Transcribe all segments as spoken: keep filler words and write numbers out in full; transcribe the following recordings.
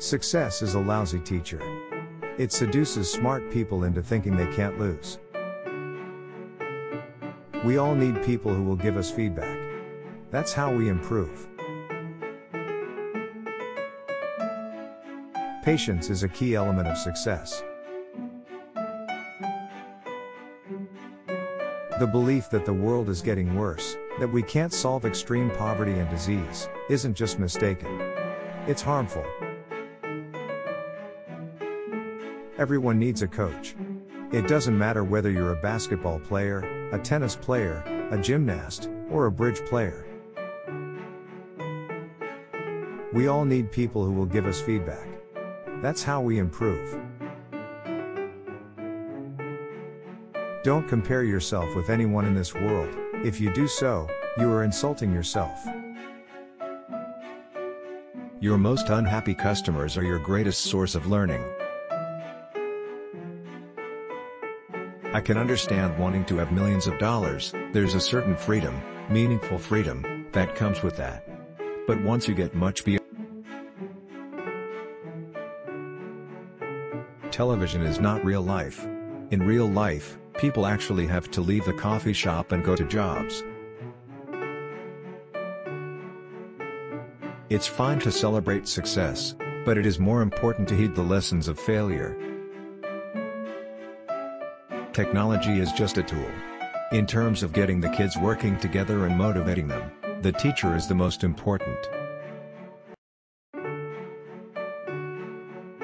Success is a lousy teacher. It seduces smart people into thinking they can't lose. We all need people who will give us feedback. That's how we improve. Patience is a key element of success. The belief that the world is getting worse, that we can't solve extreme poverty and disease, isn't just mistaken. It's harmful. Everyone needs a coach. It doesn't matter whether you're a basketball player, a tennis player, a gymnast, or a bridge player. We all need people who will give us feedback. That's how we improve. Don't compare yourself with anyone in this world. If you do so, you are insulting yourself. Your most unhappy customers are your greatest source of learning. I can understand wanting to have millions of dollars. There's a certain freedom, meaningful freedom, that comes with that. But once you get much beyond, television is not real life. In real life, people actually have to leave the coffee shop and go to jobs. It's fine to celebrate success, but it is more important to heed the lessons of failure. Technology is just a tool. In terms of getting the kids working together and motivating them, the teacher is the most important.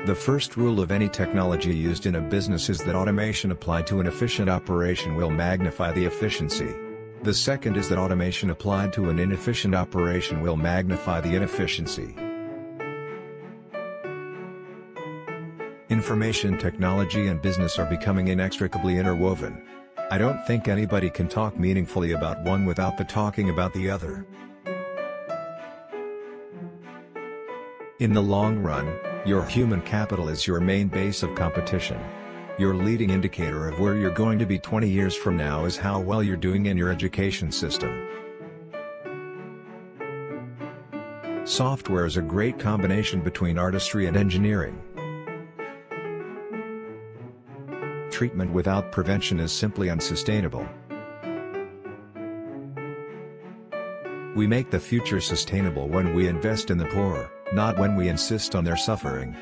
The first rule of any technology used in a business is that automation applied to an efficient operation will magnify the efficiency. The second is that automation applied to an inefficient operation will magnify the inefficiency. Information technology and business are becoming inextricably interwoven. I don't think anybody can talk meaningfully about one without the talking about the other. In the long run, your human capital is your main base of competition. Your leading indicator of where you're going to be twenty years from now is how well you're doing in your education system. Software is a great combination between artistry and engineering. Treatment without prevention is simply unsustainable. We make the future sustainable when we invest in the poor, not when we insist on their suffering.